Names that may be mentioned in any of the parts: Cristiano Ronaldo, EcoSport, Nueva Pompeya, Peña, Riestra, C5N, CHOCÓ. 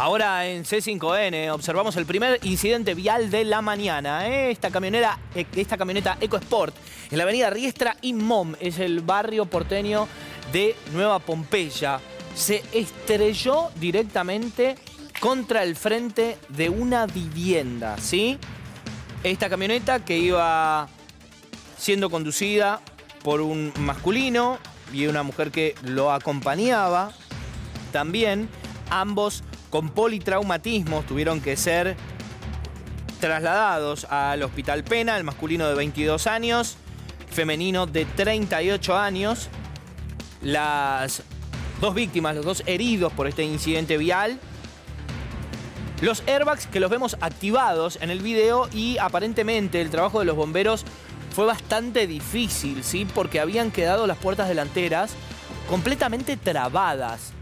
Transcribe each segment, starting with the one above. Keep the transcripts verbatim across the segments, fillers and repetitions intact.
Ahora en C cinco N observamos el primer incidente vial de la mañana. ¿eh? Esta, camionera, esta camioneta EcoSport en la avenida Riestra y Mom, es el barrio porteño de Nueva Pompeya. Se estrelló directamente contra el frente de una vivienda, ¿sí? Esta camioneta que iba siendo conducida por un masculino y una mujer que lo acompañaba también, ambos con politraumatismos, tuvieron que ser trasladados al Hospital Peña, el masculino de veintidós años, femenino de treinta y ocho años. Las dos víctimas, los dos heridos por este incidente vial. Los airbags que los vemos activados en el video, y aparentemente el trabajo de los bomberos fue bastante difícil, ¿sí? Porque habían quedado las puertas delanteras completamente trabadas.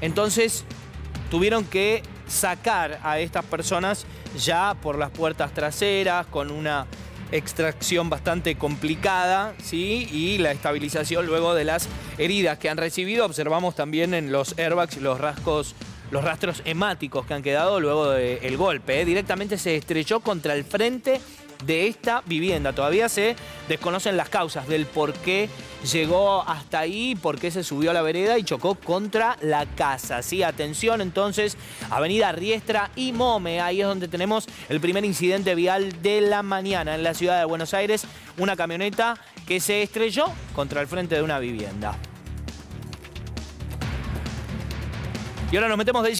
Entonces tuvieron que sacar a estas personas ya por las puertas traseras con una extracción bastante complicada, ¿sí? Y la estabilización luego de las heridas que han recibido. Observamos también en los airbags los rasgos, los rastros hemáticos que han quedado luego del golpe. ¿eh? Directamente se estrelló contra el frente de esta vivienda. Todavía se desconocen las causas del por qué llegó hasta ahí, por qué se subió a la vereda y chocó contra la casa. ¿sí? Atención entonces, avenida Riestra y Mome, ahí es donde tenemos el primer incidente vial de la mañana en la ciudad de Buenos Aires, una camioneta que se estrelló contra el frente de una vivienda. Y ahora nos metemos de